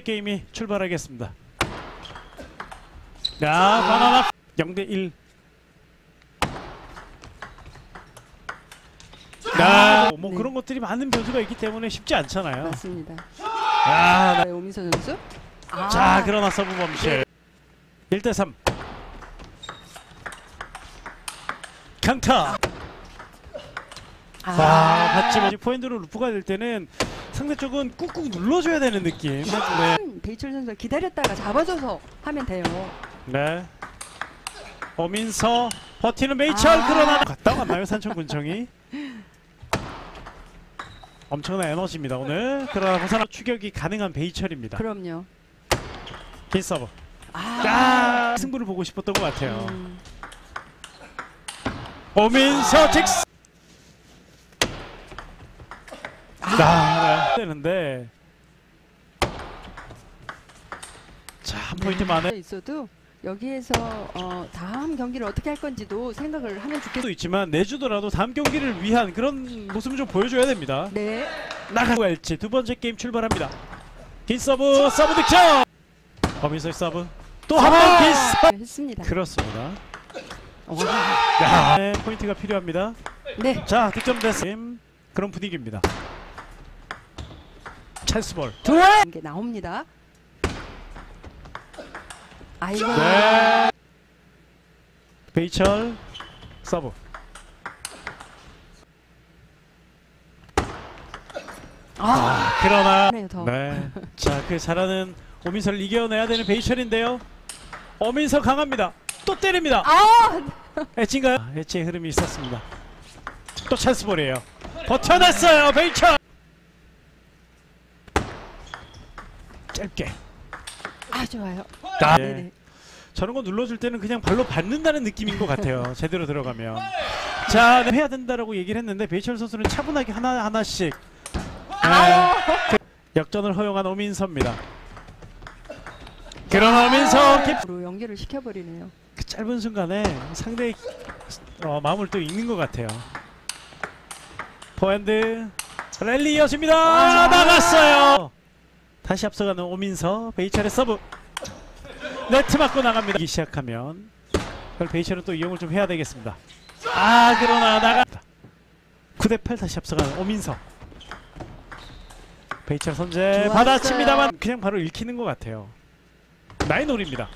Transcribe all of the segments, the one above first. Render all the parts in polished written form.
게임이 출발하겠습니다. 자, 바나나 0대1. 자, 뭐 네. 그런 것들이 많은 변수가 있기 때문에 쉽지 않잖아요. 맞습니다. 야, 오민서 선수. 자, 그러나 서브 범실. 네. 1대3. 강타. 받지만 포핸드로 루프가 될 때는 상대쪽은 꾹꾹 눌러줘야 되는 느낌. 네. 배희철 선수 기다렸다가 잡아줘서 하면 돼요. 네. 오민서 버티는 배희철. 그러나 갔다 왔나요, 산청군청이? 엄청난 에너지입니다 오늘. 그러나 부산 추격이 가능한 배희철입니다. 그럼요. 긴 서브. 승부를 보고 싶었던 것 같아요. 오민서 직스. 되는데 자, 한 포인트만에 있어도 여기에서 다음 경기를 어떻게 할 건지도 생각을 하면 좋겠어요. 있지만 내주더라도 다음 경기를 위한 그런 모습을 좀 보여줘야 됩니다. 네. 나가고 할지 두 번째 게임 출발합니다. 긴 서브, 서브 득점. 오민서의 서브 또 한 번 긴 서브 했습니다. 그렇습니다. 네, 포인트가 필요합니다. 네. 자, 득점 됐음 그런 분위기입니다. 찬스볼 이게 나옵니다. 아이고. 네. 배희철 서브. 그러나 네. 자, 그 잘하는 오민서를 이겨내야 되는 배희철인데요. 오민서 강합니다. 또 때립니다. 엣지인가요? 엣지의 흐름이 있었습니다. 또 찬스볼이에요. 버텨냈어요 배희철. 짧게. 좋아요. 네. 저런 거 눌러줄 때는 그냥 발로 받는다는 느낌인 것 같아요. 제대로 들어가면. 자, 네, 해야 된다라고 얘기를 했는데 배희철 선수는 차분하게 하나하나씩 역전을 허용한 오민서입니다. 그런 오민서 깊으로 연결을 시켜버리네요. 그 짧은 순간에 상대의 마음을 또 읽는 것 같아요. 포핸드 랠리 이어집니다. 나갔어요. 다시 앞서가는 오민서. 배희철의 서브. 네트 맞고 나갑니다. 이 시작하면 그걸 배희철은 또 이용을 좀 해야 되겠습니다. 그러나 나간다. 9대8. 다시 앞서가는 오민서. 배희철 선제 받아칩니다만 그냥 바로 읽히는 것 같아요. 나인홀입니다.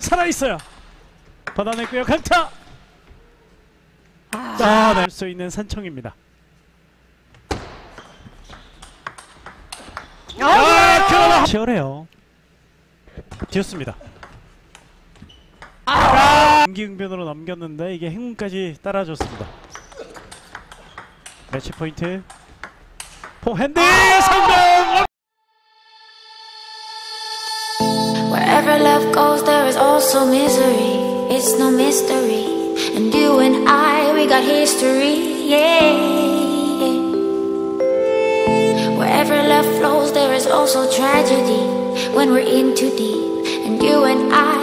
살아있어요. 받아냈고요. 강타. 날 수 있는 산청입니다. 치열해요. 뒤였습니다. 임기응변으로 넘겼는데 이게 행운까지 따라줬습니다. 매치 포인트. 포핸드 성공. Wherever love goes there is also misery. It's no mystery. And you and I we got history. Yeah. Wherever love flows, there is also tragedy when we're in too deep, and you and I.